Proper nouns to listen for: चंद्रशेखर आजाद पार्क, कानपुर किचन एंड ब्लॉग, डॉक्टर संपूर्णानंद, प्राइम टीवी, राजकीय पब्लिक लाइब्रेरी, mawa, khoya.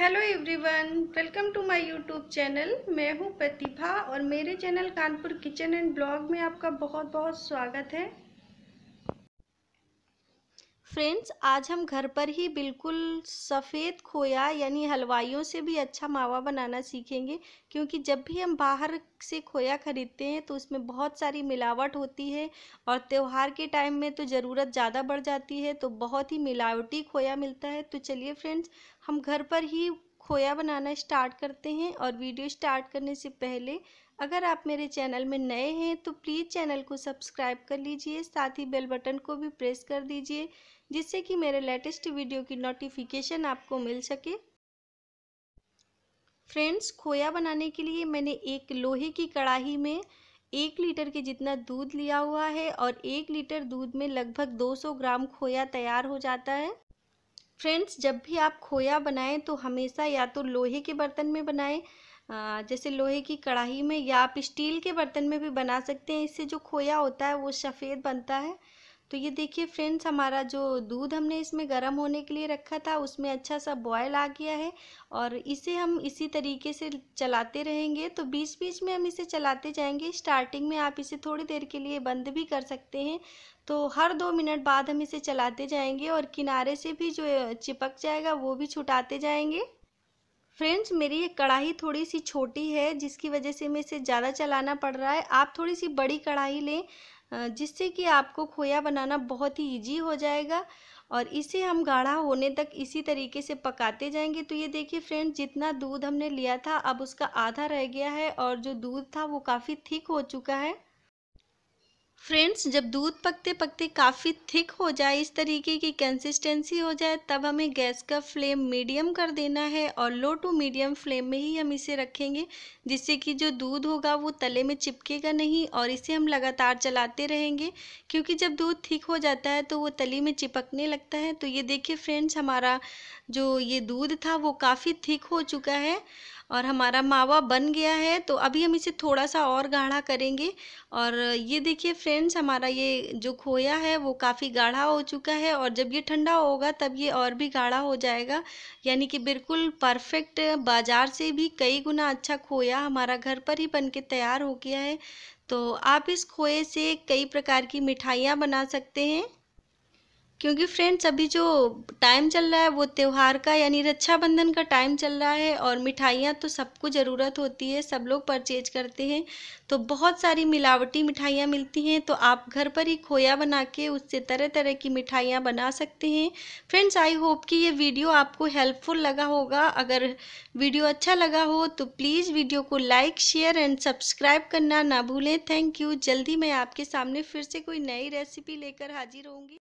Hello everyone, welcome to my YouTube channel. मैं हूं प्रतिभा और मेरे channel कानपुर किचन एंड ब्लॉग में आपका बहुत बहुत स्वागत है। फ्रेंड्स, आज हम घर पर ही बिल्कुल सफ़ेद खोया यानी हलवाइयों से भी अच्छा मावा बनाना सीखेंगे, क्योंकि जब भी हम बाहर से खोया ख़रीदते हैं तो उसमें बहुत सारी मिलावट होती है और त्यौहार के टाइम में तो ज़रूरत ज़्यादा बढ़ जाती है, तो बहुत ही मिलावटी खोया मिलता है। तो चलिए फ्रेंड्स, हम घर पर ही खोया बनाना स्टार्ट करते हैं। और वीडियो स्टार्ट करने से पहले अगर आप मेरे चैनल में नए हैं तो प्लीज़ चैनल को सब्सक्राइब कर लीजिए, साथ ही बेल बटन को भी प्रेस कर दीजिए, जिससे कि मेरे लेटेस्ट वीडियो की नोटिफिकेशन आपको मिल सके। फ्रेंड्स, खोया बनाने के लिए मैंने एक लोहे की कढ़ाई में 1 लीटर के जितना दूध लिया हुआ है और 1 लीटर दूध में लगभग 200 ग्राम खोया तैयार हो जाता है। फ्रेंड्स, जब भी आप खोया बनाएं तो हमेशा या तो लोहे के बर्तन में बनाएं, जैसे लोहे की कढ़ाई में, या आप स्टील के बर्तन में भी बना सकते हैं। इससे जो खोया होता है वो सफ़ेद बनता है। तो ये देखिए फ्रेंड्स, हमारा जो दूध हमने इसमें गर्म होने के लिए रखा था उसमें अच्छा सा बॉयल आ गया है और इसे हम इसी तरीके से चलाते रहेंगे। तो बीच बीच में हम इसे चलाते जाएंगे। स्टार्टिंग में आप इसे थोड़ी देर के लिए बंद भी कर सकते हैं। तो हर 2 मिनट बाद हम इसे चलाते जाएंगे और किनारे से भी जो चिपक जाएगा वो भी छुटाते जाएंगे। फ्रेंड्स, मेरी ये कढ़ाई थोड़ी सी छोटी है जिसकी वजह से मैं इसे ज़्यादा चलाना पड़ रहा है। आप थोड़ी सी बड़ी कढ़ाई लें जिससे कि आपको खोया बनाना बहुत ही इजी हो जाएगा। और इसे हम गाढ़ा होने तक इसी तरीके से पकाते जाएंगे। तो ये देखिए फ्रेंड्स, जितना दूध हमने लिया था अब उसका आधा रह गया है और जो दूध था वो काफ़ी थिक हो चुका है। फ्रेंड्स, जब दूध पकते पकते काफ़ी थिक हो जाए, इस तरीके की कंसिस्टेंसी हो जाए, तब हमें गैस का फ्लेम मीडियम कर देना है और लो टू मीडियम फ्लेम में ही हम इसे रखेंगे, जिससे कि जो दूध होगा वो तले में चिपकेगा नहीं। और इसे हम लगातार चलाते रहेंगे, क्योंकि जब दूध थिक हो जाता है तो वो तली में चिपकने लगता है। तो ये देखिए फ्रेंड्स, हमारा जो ये दूध था वो काफ़ी थिक हो चुका है और हमारा मावा बन गया है। तो अभी हम इसे थोड़ा सा और गाढ़ा करेंगे। और ये देखिए फ्रेंड्स, हमारा ये जो खोया है वो काफ़ी गाढ़ा हो चुका है और जब ये ठंडा होगा तब ये और भी गाढ़ा हो जाएगा, यानी कि बिल्कुल परफेक्ट, बाज़ार से भी कई गुना अच्छा खोया हमारा घर पर ही बन के तैयार हो गया है। तो आप इस खोए से कई प्रकार की मिठाइयाँ बना सकते हैं, क्योंकि फ्रेंड्स अभी जो टाइम चल रहा है वो त्यौहार का यानी रक्षाबंधन का टाइम चल रहा है और मिठाइयाँ तो सबको ज़रूरत होती है, सब लोग परचेज करते हैं। तो बहुत सारी मिलावटी मिठाइयाँ मिलती हैं, तो आप घर पर ही खोया बना के उससे तरह तरह की मिठाइयाँ बना सकते हैं। फ्रेंड्स, आई होप कि ये वीडियो आपको हेल्पफुल लगा होगा। अगर वीडियो अच्छा लगा हो तो प्लीज़ वीडियो को लाइक, शेयर एंड सब्सक्राइब करना ना भूलें। Thank you. जल्दी मैं आपके सामने फिर से कोई नई रेसिपी लेकर हाजिर होंगी।